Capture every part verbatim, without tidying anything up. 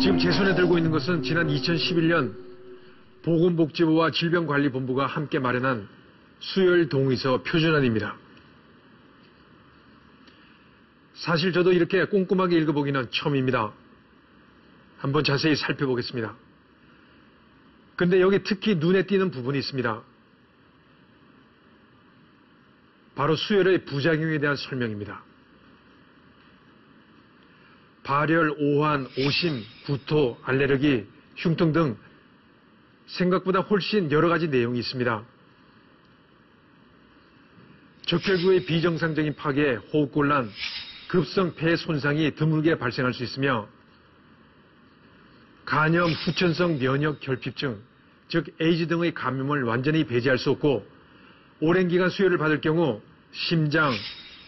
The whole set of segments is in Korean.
지금 제 손에 들고 있는 것은 지난 이천십일 년 보건복지부와 질병관리본부가 함께 마련한 수혈 동의서 표준안입니다. 사실 저도 이렇게 꼼꼼하게 읽어보기는 처음입니다. 한번 자세히 살펴보겠습니다. 근데 여기 특히 눈에 띄는 부분이 있습니다. 바로 수혈의 부작용에 대한 설명입니다. 발열, 오한, 오심, 구토, 알레르기, 흉통 등 생각보다 훨씬 여러 가지 내용이 있습니다. 적혈구의 비정상적인 파괴, 호흡곤란, 급성 폐 손상이 드물게 발생할 수 있으며 간염, 후천성 면역 결핍증, 즉 에이즈 등의 감염을 완전히 배제할 수 없고 오랜 기간 수혈을 받을 경우 심장,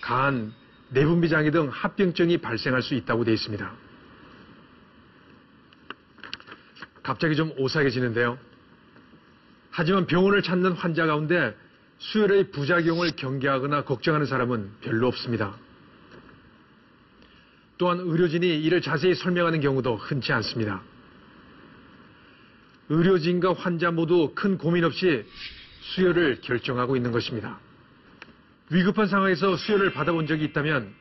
간, 내분비 장애 등 합병증이 발생할 수 있다고 되어 있습니다. 갑자기 좀 오싹해지는데요. 하지만 병원을 찾는 환자 가운데 수혈의 부작용을 경계하거나 걱정하는 사람은 별로 없습니다. 또한 의료진이 이를 자세히 설명하는 경우도 흔치 않습니다. 의료진과 환자 모두 큰 고민 없이 수혈을 결정하고 있는 것입니다. 위급한 상황에서 수혈을 받아본 적이 있다면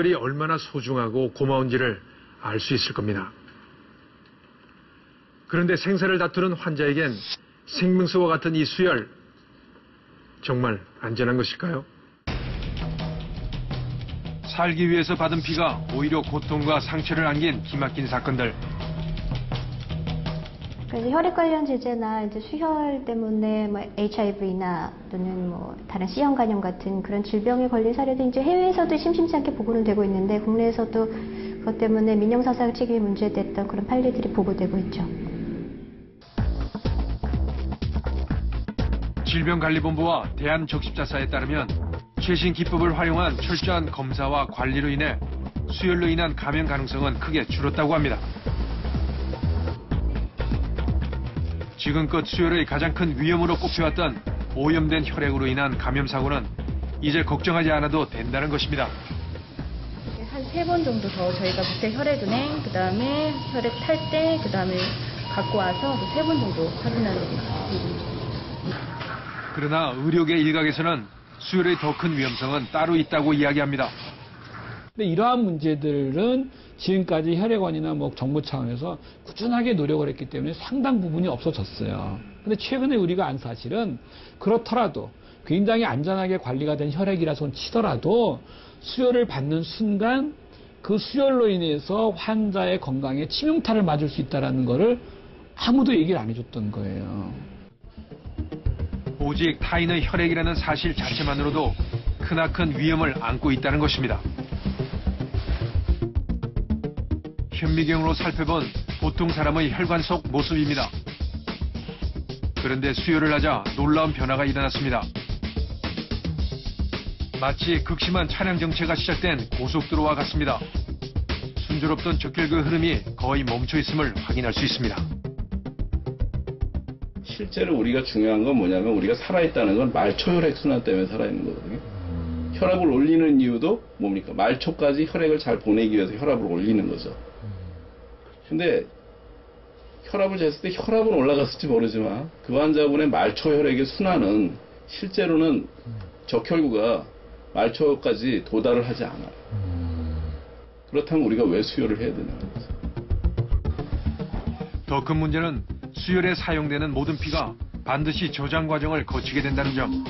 수혈이 얼마나 소중하고 고마운지를 알 수 있을 겁니다. 그런데 생사를 다투는 환자에겐 생명수와 같은 이 수혈, 정말 안전한 것일까요? 살기 위해서 받은 피가 오히려 고통과 상처를 안긴 기막힌 사건들. 그래서 혈액 관련 제재나 이제 수혈 때문에 뭐 에이치아이브이나 또는 뭐 다른 C형 간염 같은 그런 질병에 걸린 사례도 이제 해외에서도 심심치 않게 보고는 되고 있는데 국내에서도 그것 때문에 민영사상 책임이 문제됐던 그런 판례들이 보고되고 있죠. 질병관리본부와 대한적십자사에 따르면 최신 기법을 활용한 철저한 검사와 관리로 인해 수혈로 인한 감염 가능성은 크게 줄었다고 합니다. 지금껏 수혈의 가장 큰 위험으로 꼽혀왔던 오염된 혈액으로 인한 감염 사고는 이제 걱정하지 않아도 된다는 것입니다. 한 세 번 정도 더 저희가 국제 혈액은행, 그 다음에 혈액 탈대, 그 다음에 갖고 와서 세 번 정도 확인하는 겁니다. 그러나 의료계 일각에서는 수혈의 더 큰 위험성은 따로 있다고 이야기합니다. 근데 이러한 문제들은 지금까지 혈액원이나 뭐 정부 차원에서 꾸준하게 노력을 했기 때문에 상당 부분이 없어졌어요. 근데 최근에 우리가 안 사실은 그렇더라도 굉장히 안전하게 관리가 된 혈액이라서 치더라도 수혈을 받는 순간 그 수혈로 인해서 환자의 건강에 치명타를 맞을 수 있다는 거를 아무도 얘기를 안 해줬던 거예요. 오직 타인의 혈액이라는 사실 자체만으로도 크나큰 위험을 안고 있다는 것입니다. 현미경으로 살펴본 보통 사람의 혈관 속 모습입니다. 그런데 수혈을 하자 놀라운 변화가 일어났습니다. 마치 극심한 차량 정체가 시작된 고속도로와 같습니다. 순조롭던 적혈구 흐름이 거의 멈춰 있음을 확인할 수 있습니다. 실제로 우리가 중요한 건 뭐냐면 우리가 살아있다는 건 말초 혈액 순환 때문에 살아있는 거거든요. 혈압을 올리는 이유도 뭡니까? 말초까지 혈액을 잘 보내기 위해서 혈압을 올리는 거죠. 근데 혈압을 쟀을 때 혈압은 올라갔을지 모르지만 그 환자분의 말초 혈액의 순환은 실제로는 적혈구가 말초까지 도달을 하지 않아요. 그렇다면 우리가 왜 수혈을 해야 되냐는 거죠. 더 큰 문제는 수혈에 사용되는 모든 피가 반드시 저장 과정을 거치게 된다는 점.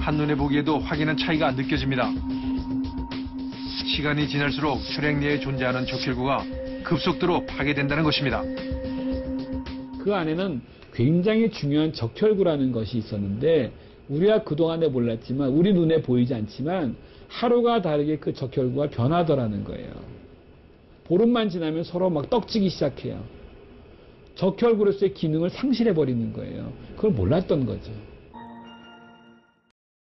한눈에 보기에도 확연한 차이가 느껴집니다. 시간이 지날수록 혈액 내에 존재하는 적혈구가 급속도로 파괴된다는 것입니다. 그 안에는 굉장히 중요한 적혈구라는 것이 있었는데 우리가 그동안에 몰랐지만 우리 눈에 보이지 않지만 하루가 다르게 그 적혈구가 변하더라는 거예요. 보름만 지나면 서로 막 떡지기 시작해요. 적혈구로서의 기능을 상실해버리는 거예요. 그걸 몰랐던 거죠.